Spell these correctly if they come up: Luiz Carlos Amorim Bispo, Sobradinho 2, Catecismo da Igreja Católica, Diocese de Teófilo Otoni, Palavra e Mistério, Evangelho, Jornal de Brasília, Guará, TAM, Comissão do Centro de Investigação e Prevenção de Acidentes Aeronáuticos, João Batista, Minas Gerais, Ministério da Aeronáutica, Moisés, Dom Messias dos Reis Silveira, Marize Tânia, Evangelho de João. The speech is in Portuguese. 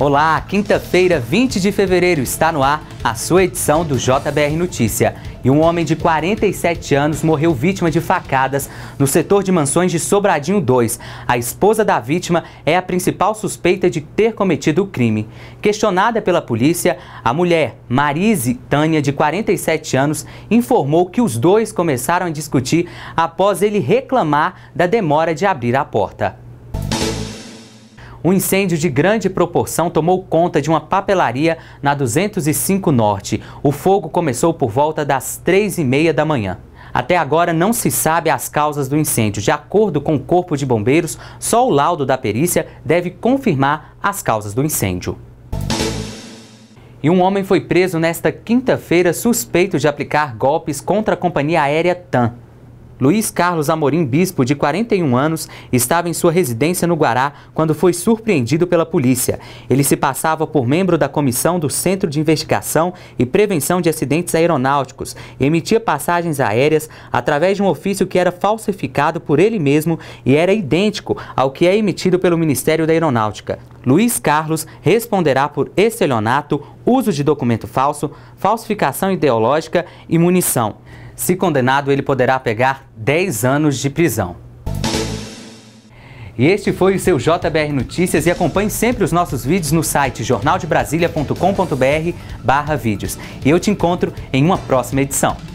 Olá, quinta-feira, 20 de fevereiro, está no ar a sua edição do JBR Notícia. E um homem de 47 anos morreu vítima de facadas no setor de mansões de Sobradinho 2. A esposa da vítima é a principal suspeita de ter cometido o crime. Questionada pela polícia, a mulher, Marize Tânia, de 47 anos, informou que os dois começaram a discutir após ele reclamar da demora de abrir a porta. Um incêndio de grande proporção tomou conta de uma papelaria na 205 Norte. O fogo começou por volta das 3h30 da manhã. Até agora não se sabe as causas do incêndio. De acordo com o Corpo de Bombeiros, só o laudo da perícia deve confirmar as causas do incêndio. E um homem foi preso nesta quinta-feira suspeito de aplicar golpes contra a companhia aérea TAM. Luiz Carlos Amorim Bispo, de 41 anos, estava em sua residência no Guará quando foi surpreendido pela polícia. Ele se passava por membro da Comissão do Centro de Investigação e Prevenção de Acidentes Aeronáuticos e emitia passagens aéreas através de um ofício que era falsificado por ele mesmo e era idêntico ao que é emitido pelo Ministério da Aeronáutica. Luiz Carlos responderá por estelionato, uso de documento falso, falsificação ideológica e munição. Se condenado, ele poderá pegar 10 anos de prisão. E este foi o seu JBR Notícias e acompanhe sempre os nossos vídeos no site jornaldebrasilia.com.br/vídeos. E eu te encontro em uma próxima edição.